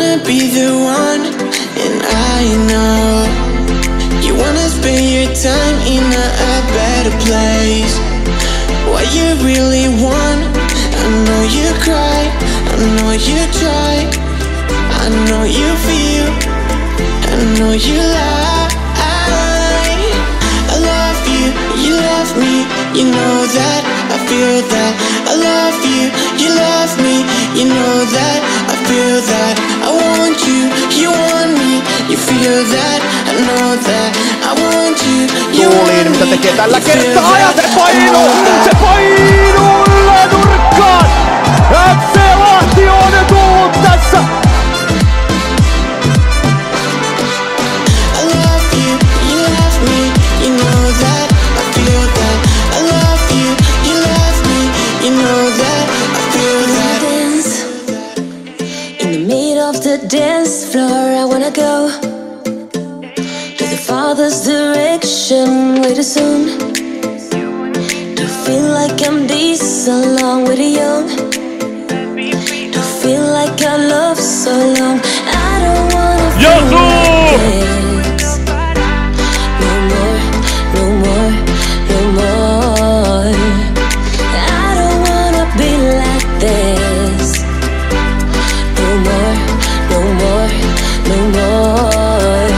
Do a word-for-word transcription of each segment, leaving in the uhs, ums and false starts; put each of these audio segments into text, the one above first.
wanna be the one, and I know you wanna spend your time in a, a better place. What you really want, I know you cry, I know you try, I know you feel, I know you lie. I love you, you love me, you know that I feel that. I love you, you love me, you know that I feel that. I want you, you want me, you feel that. I know that I want you, you want me, you feel that. Se paino, se painolla nurkkaan ja Pelahti on tullut tässä. The dance floor, I wanna go to the father's direction way too soon. To feel like I'm this along with the young. To feel like I love so long. I don't wanna feel like this. No more, no more, no more. I don't wanna be like this. No more. No more, no more.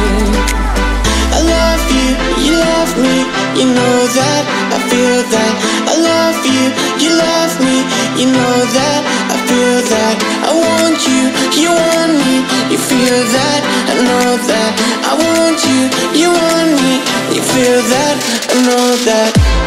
I love you, you love me, you know that I feel that. I love you, you love me, you know that I feel that. I want you, you want me, you feel that. I know that I want you, you want me, you feel that. I know that.